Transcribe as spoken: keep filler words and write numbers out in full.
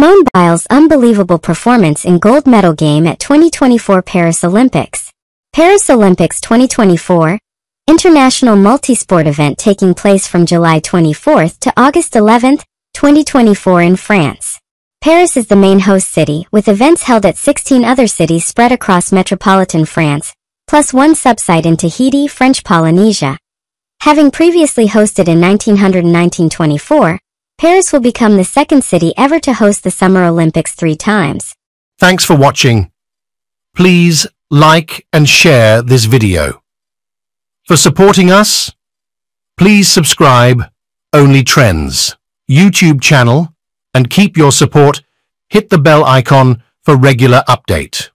Simone Biles' unbelievable performance in gold medal game at twenty twenty-four Paris Olympics. Paris Olympics twenty twenty-four, international multi-sport event taking place from July twenty-fourth to August eleventh, twenty twenty-four in France. Paris is the main host city, with events held at sixteen other cities spread across metropolitan France, plus one subsite in Tahiti, French Polynesia. Having previously hosted in nineteen hundred and nineteen twenty-four, Paris will become the second city ever to host the Summer Olympics three times. Thanks for watching. Please like and share this video. For supporting us, please subscribe Only Trends YouTube channel and keep your support. Hit the bell icon for regular update.